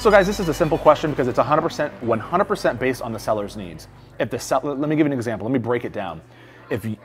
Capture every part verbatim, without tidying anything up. So guys, this is a simple question because it's one hundred percent based on the seller's needs. If the seller, let me give you an example. Let me break it down. If you,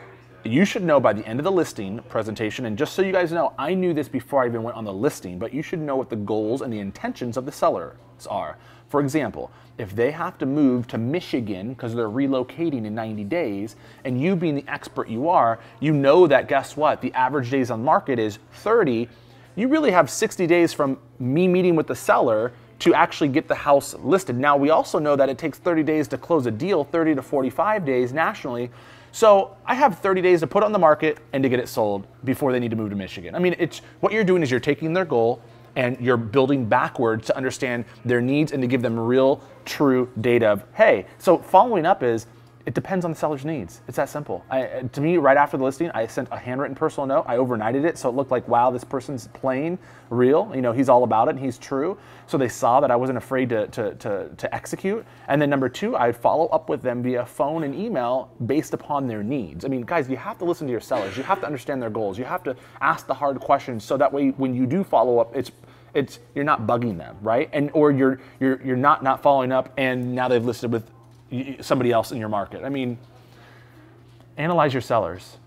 you should know by the end of the listing presentation, and just so you guys know, I knew this before I even went on the listing, but you should know what the goals and the intentions of the sellers are. For example, if they have to move to Michigan because they're relocating in ninety days, and you being the expert you are, you know that, guess what? The average days on market is thirty. You really have sixty days from me meeting with the seller to actually get the house listed. Now, we also know that it takes thirty days to close a deal, thirty to forty-five days nationally. So I have thirty days to put on the market and to get it sold before they need to move to Michigan. I mean, it's what you're doing is you're taking their goal and you're building backwards to understand their needs and to give them real, true data of, hey, so following up is, it depends on the seller's needs. It's that simple. I, to me, right after the listing, I sent a handwritten personal note. I overnighted it, so it looked like, wow, this person's plain, real. You know, he's all about it and he's true. So they saw that I wasn't afraid to, to, to, to execute. And then number two, I'd follow up with them via phone and email based upon their needs. I mean, guys, you have to listen to your sellers. You have to understand their goals. You have to ask the hard questions so that way when you do follow up, it's it's you're not bugging them, right? And or you're you're you're not not following up and now they've listed with somebody else in your market. I mean, analyze your sellers.